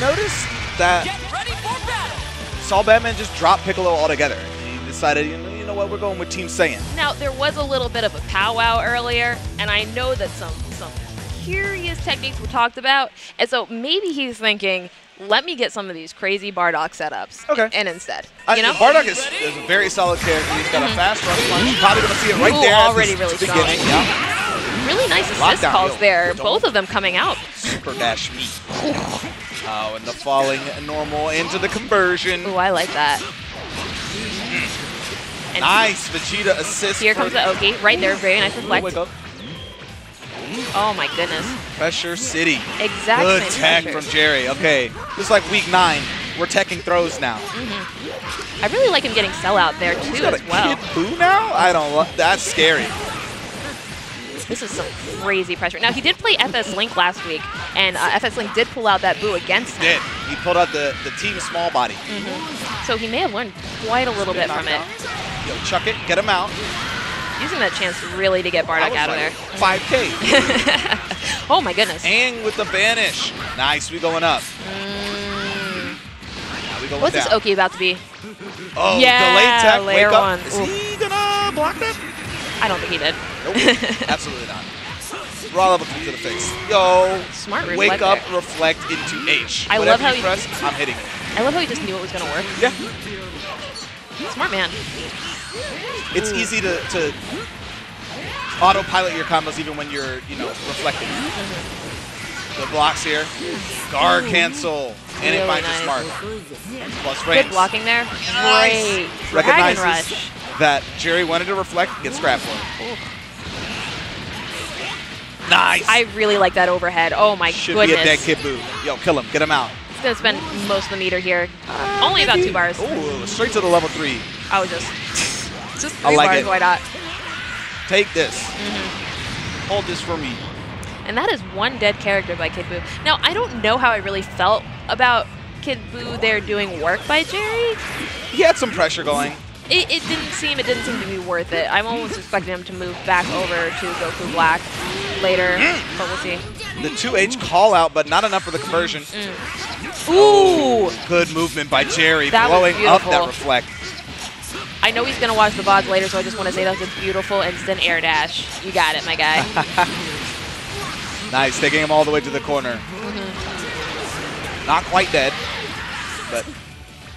noticed that saulBadman just dropped Piccolo altogether. He decided, you know what, we're going with Team Saiyan. Now, there was a little bit of a powwow earlier, and I know that some curious techniques were talked about, and so maybe he's thinking, let me get some of these crazy Bardock setups. Okay. And instead, you know, Bardock is a very solid character. He's got a fast run punch. You're probably going to see it right there. Already really strong. Yeah. Really nice assist calls there. Both of them coming out. Super dash me. Oh, and the falling normal into the conversion. Ooh, I like that. And nice Vegeta assist. Here comes the Oki. Right there. Very nice reflect. Wake up. Oh my goodness. Pressure City. Exactly. Good tech from Jerry. Okay. Just like week 9, we're teching throws now. Mm-hmm. I really like him getting Cell out there too as well. Kid Buu now? I don't love that's scary. This is some crazy pressure. Now, he did play FS Link last week, and FS Link did pull out that Buu against him. Did. He pulled out the team small body. Mm-hmm. So he may have learned quite a little bit from it. Yo, chuck it. Get him out. Using that chance really to get Bardock out of there. 5K. Oh my goodness. And with the vanish. Nice, we going up. Now we going down. What's this Oki about to be? Oh, yeah, delayed tech, wake up. Is he gonna block that? I don't think he did. Nope, absolutely not. Raw level 3 to the face. Yo, smart wake up, there. Reflect into H. I love how he pressed, I'm hitting it. I love how he just knew it was gonna work. Yeah. Smart man. It's easy to autopilot your combos even when you're, you know, reflecting. The blocks here. Guard cancel. And really it finds nice. Smart. Plus range. Good blocking there. Great. Nice. Recognizes rush. That Jerry wanted to reflect. Gets grabbed for him. Nice. I really like that overhead. Oh my goodness. Should be a dead Kid Buu. Yo, kill him. Get him out. He's going to spend most of the meter here. Only about 2 bars. Ooh, straight to the level 3. I was just 3 bars, why not? Take this. Mm-hmm. Hold this for me. And that is one dead character by Kid Buu. Now, I don't know how I really felt about Kid Buu there doing work by Jerry. He had some pressure going. It didn't seem to be worth it. I'm almost expecting him to move back over to Goku Black later, but we'll see. The 2H call out, but not enough for the conversion. Mm. Ooh! Oh, good movement by Jerry, blowing up that reflect. I know he's going to watch the VODs later, so I just want to say that was a beautiful instant air dash. You got it, my guy. Nice, taking him all the way to the corner. Mm-hmm. Not quite dead, but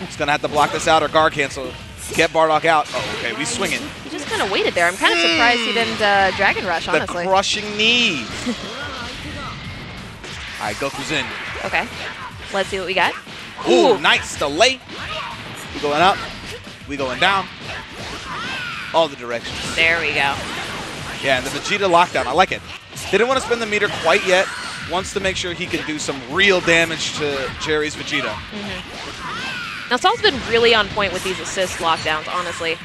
he's going to have to block this out or guard cancel. Get Bardock out. Oh, okay, we swing it. He just kind of waited there. I'm kind of surprised he didn't Dragon Rush, honestly. The crushing knee. All right, Goku's in. Okay, let's see what we got. Ooh, nice delay. We going up. We going down. All the directions. There we go. Yeah, and the Vegeta lockdown. I like it. Didn't want to spend the meter quite yet. Wants to make sure he can do some real damage to Jerry's Vegeta. Mm-hmm. Now, Saul's been really on point with these assist lockdowns, honestly.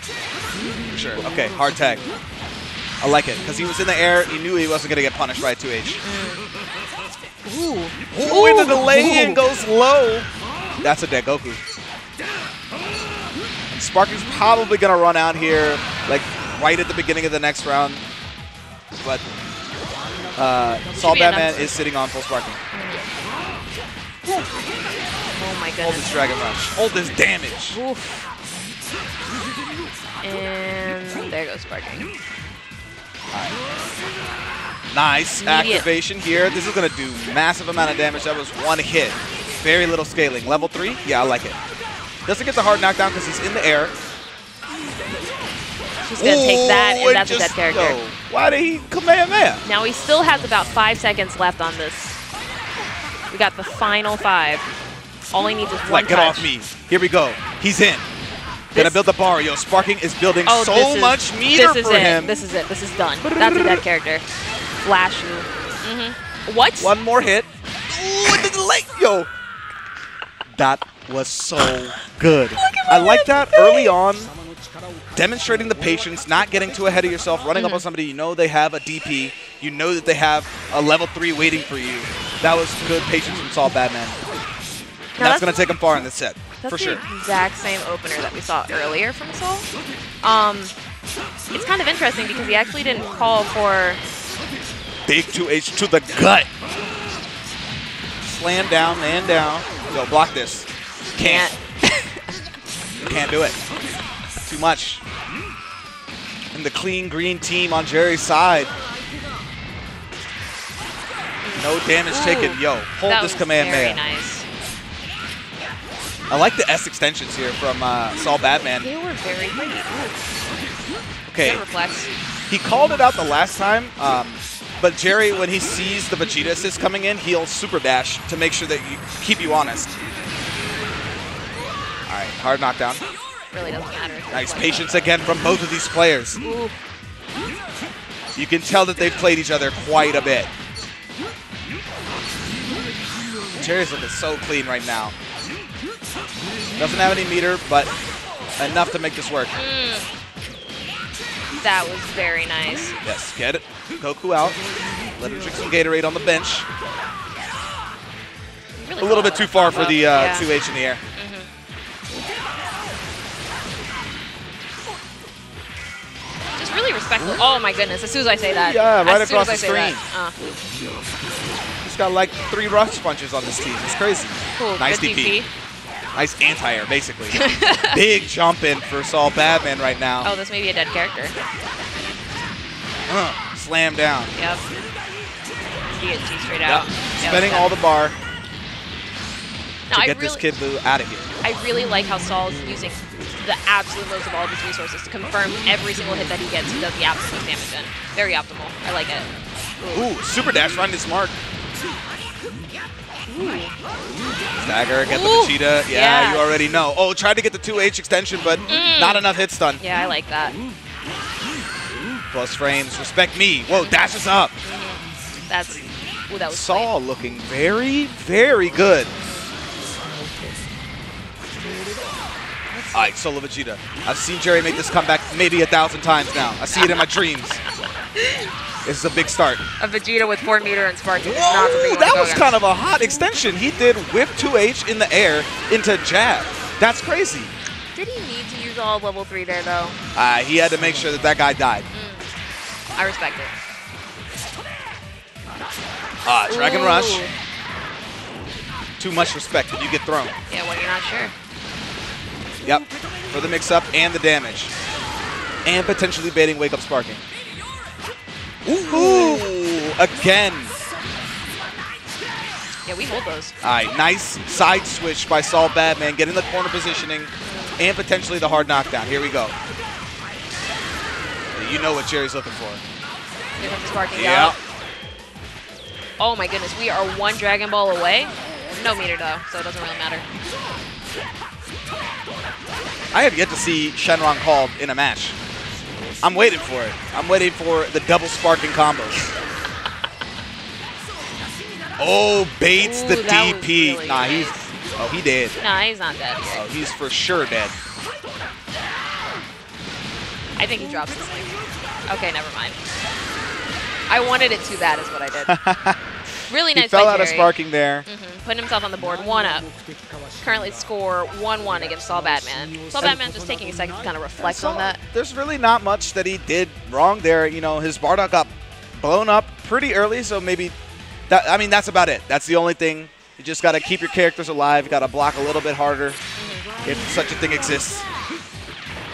For sure. Okay, hard tag. I like it. Because he was in the air. He knew he wasn't going to get punished by 2H. Mm. Ooh. Ooh, and the delay in goes low. That's a dead Goku. Sparky's probably going to run out here, like, right at the beginning of the next round. But saulBadman is sitting on full Sparky. Oh, my goodness. Hold this Dragon Rush. Hold this damage. Oof. And there goes Sparky. All right. Nice activation here. This is going to do massive amount of damage. That was one hit. Very little scaling. Level 3? Yeah, I like it. Doesn't get the hard knockdown because he's in the air. She's going to take that, and that's a dead character. Yo, why did he Kamehameha? Now he still has about 5 seconds left on this. We got the final 5. All he needs is one touch. Get off me. Here we go. He's in. Going to build the bar. Yo, Sparking is building so much meter for him. This is it. This is done. That's a dead character. Flash. Mm-hmm. What? One more hit. Yo. That was so good. I like that early on, demonstrating the patience, not getting too ahead of yourself, running up on somebody. You know they have a DP. You know that they have a level 3 waiting for you. That was good patience from saulBadman. That's going to take him far in this set, for sure. That's the exact same opener that we saw earlier from Saul. It's kind of interesting because he actually didn't call for... Big 2H to the gut. slam down, land down. Yo, block this. Can't. Can't do it. Too much. And the clean green team on Jerry's side. No damage taken. Yo, hold this command there. Nice. I like the S extensions here from saulBadman. They were very great. Okay. He called it out the last time, but Jerry, when he sees the Vegeta assist coming in, he'll super dash to make sure that you keep you honest. All right, hard knockdown. Really doesn't matter. Nice patience again from both of these players. Ooh. You can tell that they've played each other quite a bit. Jerry's looking so clean right now. Doesn't have any meter, but enough to make this work. That was very nice. Yes, get it. Goku out. Let him drink some Gatorade on the bench. Really a little bit too far for the 2H in the air. Just really respectful. Oh my goodness, as soon as I say that. Yeah, right across the screen. He's got like 3 rush punches on this team. It's crazy. Cool. Nice DP. Nice anti-air, basically. Big jump in for saulBadman right now. Oh, this may be a dead character. Slam down. Yep. DNT straight out. Yep. Spending all the bar to get this Kid Buu out of here. I really like how Saul is using the absolute most of all of his resources to confirm every single hit that he gets. He does the absolute damage in. Very optimal. I like it. Ooh, super dash, run this mark. Ooh. Stagger, get the Vegeta. Yeah, you already know. Oh, tried to get the 2H extension, but not enough hit stun. Yeah, I like that. Plus frames, respect me. Whoa, dashes up. That's, that was Saul looking very, very good. All right, solo Vegeta. I've seen Jerry make this comeback maybe 1,000 times now. I see it in my dreams. This is a big start. A Vegeta with 4 meter and Sparky. Whoa, that was kind of a hot extension. He did whip 2H in the air into jab. That's crazy. Did he need to use all level 3 there, though? He had to make sure that that guy died. I respect it. Dragon Rush. Too much respect when you get thrown. Yeah, well, you're not sure. Yep, for the mix-up and the damage. And potentially baiting Wake Up Sparking. Ooh, again. Yeah, we hold those. All right, nice side switch by saulBadman, getting the corner positioning and potentially the hard knockdown. Here we go. You know what Jerry's looking for. Here comes Sparky. Yeah. Oh my goodness, we are 1 Dragon Ball away. No meter though, so it doesn't really matter. I have yet to see Shenron called in a match. I'm waiting for it. I'm waiting for the double sparking combos. Oh, baits the DP. Really nice. Oh, he dead. Nah, he's not dead. Oh, he's for sure dead. I think he drops his link. Okay, never mind. I wanted it too bad is what I did. Really nice. He fell out of sparking there. Putting himself on the board, 1-up. Currently score 1-1 against saulBadman. saulBadman just taking a second to kind of reflect on that. There's really not much that he did wrong there. You know, his Bardock got blown up pretty early, so maybe that, I mean, that's about it. That's the only thing. You just got to keep your characters alive. You got to block a little bit harder if such a thing exists.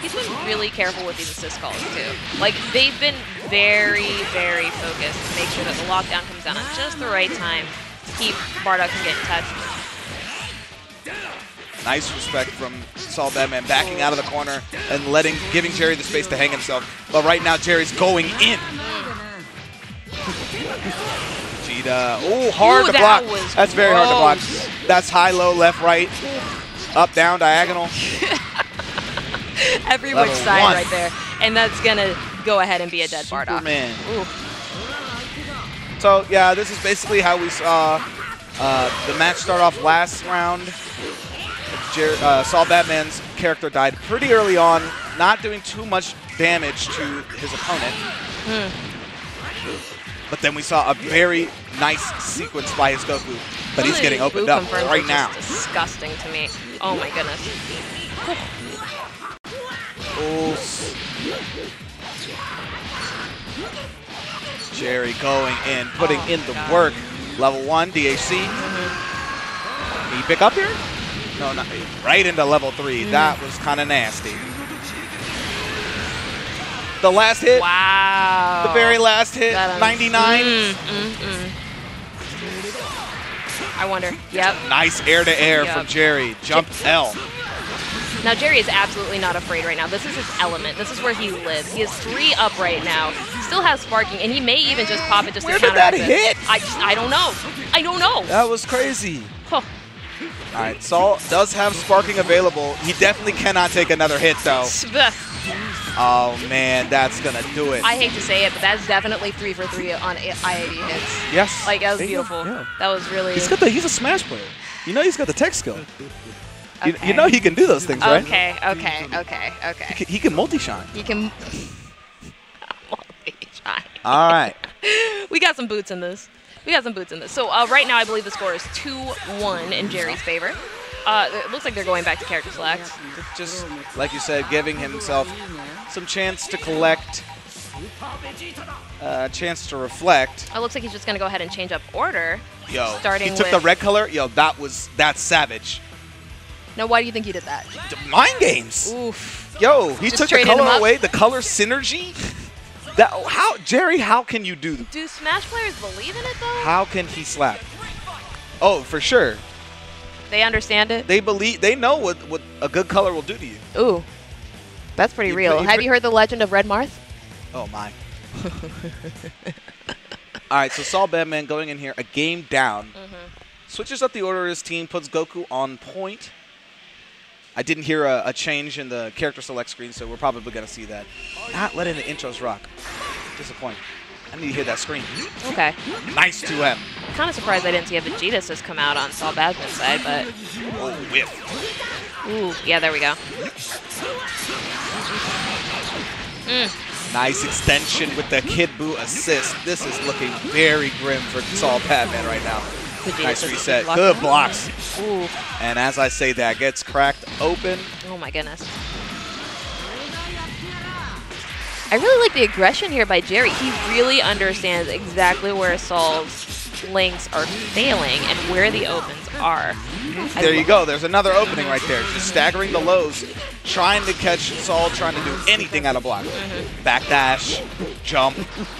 He's been really careful with these assist calls, too. Like, they've been very, very focused to make sure that the lockdown comes down at just the right time to keep Bardock from getting touched. Nice respect from saulBadman, backing out of the corner and giving Jerry the space to hang himself. But right now, Jerry's going in. Vegeta. Oh, hard to block. That's very hard to block. That's high, low, left, right, up, down, diagonal. Every which side right there. And that's going to go ahead and be a dead Bardock. So, yeah, this is basically how we saw the match start off last round. saulBadman's character died pretty early on, not doing too much damage to his opponent. But then we saw a very nice sequence by his Goku. But he's getting opened up right now. Disgusting to me. Oh, my goodness. Jerry going in, putting in the work. Level 1 DHC. Can you pick up here? No, not right into level 3. That was kind of nasty. The last hit. Wow. The very last hit. 99. I wonder. Yep. Nice air to air from Jerry. Jump L. Now, Jerry is absolutely not afraid right now. This is his element. This is where he lives. He has 3 up right now. Still has Sparking, and he may even just pop it just to counter. Where did that hit? I don't know. I don't know. That was crazy. Huh. All right, Saul does have Sparking available. He definitely cannot take another hit, though. Oh, man, that's going to do it. I hate to say it, but that's definitely 3 for 3 on IAD hits. Yes. Like, that was beautiful. Yeah. That was really... He's a Smash player. You know he's got the tech skill. Okay. You know he can do those things, right? Okay. He can multi-shine. He can multi-shine. All right. We got some boots in this. So right now I believe the score is 2-1 in Jerry's favor. It looks like they're going back to character select. Just, like you said, giving himself some chance to collect, chance to reflect. It looks like he's just going to go ahead and change up order. Yo, starting he took the red color. Yo, that's savage. Now, why do you think he did that? Mind games. Oof. Yo, he just took the color away. The color synergy. That how Jerry? How can you do? Do Smash players believe in it though? How can he slap? Oh, for sure. They understand it. They believe. They know what a good color will do to you. Ooh, that's pretty real. Have you heard the legend of Red Marth? Oh my. All right, so saulBadman going in here, a game down, switches up the order of his team, puts Goku on point. I didn't hear a change in the character select screen, so we're probably going to see that. Not letting the intros rock. Disappointing. I need to hear that scream. Okay. Nice 2M. I'm kind of surprised I didn't see a Vegeta assist come out on saulBadman's side, but... Oh, whiff. Ooh, yeah, there we go. Nice extension with the Kid Buu assist. This is looking very grim for saulBadman right now. Nice reset. Good blocks. Ooh. And as I say that, gets cracked open. Oh, my goodness. I really like the aggression here by Jerry. He really understands exactly where Saul's links are failing and where the opens are. There you go. There's another opening right there. Just staggering the lows, trying to catch Saul, trying to do anything out of block. Backdash, jump,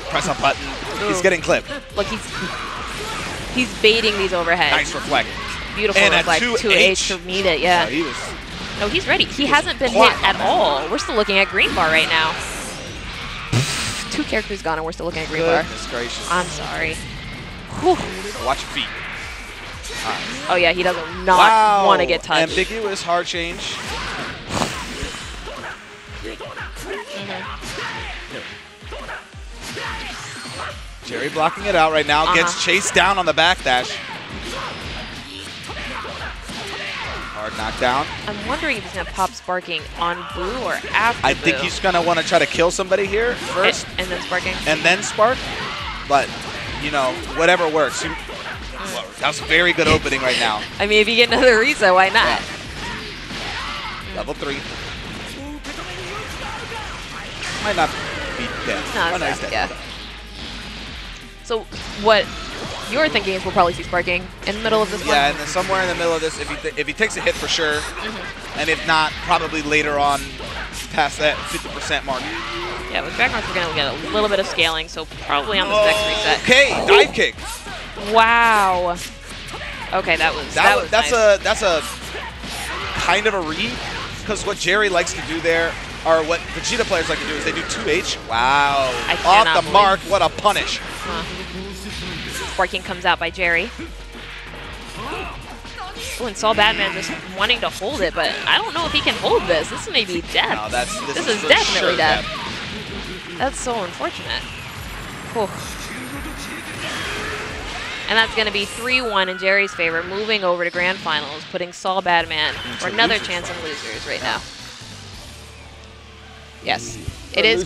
press a button. He's getting clipped. Look, He's baiting these overheads. Nice reflect. Beautiful and reflect. 2H to meet it, yeah. No, he's ready. He hasn't been hit at all. We're still looking at green bar right now. 2 characters gone and we're still looking at green bar. Goodness gracious. I'm sorry. Whew. Watch your feet. Right. Oh, yeah, he does not want to get touched. Ambiguous hard change. Jerry blocking it out right now. Gets chased down on the backdash. Hard knockdown. I'm wondering if he's going to pop Sparking on Buu or after I think he's going to want to try to kill somebody here first. And then Sparking. And then Spark. But, you know, whatever works. Well, that was a very good opening right now. I mean, if you get another reset, why not? Yeah. Level 3. Might not be dead. No, it's not. Yeah. So what you're thinking is we'll probably see Sparking in the middle of this one. Yeah, and then somewhere in the middle of this, if he takes a hit for sure, and if not, probably later on past that 50% mark. Yeah, with backgrounds, we're going to get a little bit of scaling, so probably on this next reset. Okay, dive kick. Wow. Okay, that was nice. That's a kind of a read, because what Jerry likes to do there, or what Vegeta players like to do, is they do 2H. Wow. Off the mark, what a punish. Sparking comes out by Jerry. Oh, and saulBadman just wanting to hold it, but I don't know if he can hold this. This may be death. No, this is definitely death. That's so unfortunate. Cool. And that's going to be 3-1 in Jerry's favor, moving over to Grand Finals, putting saulBadman for another chance in losers right now. Yes, it is.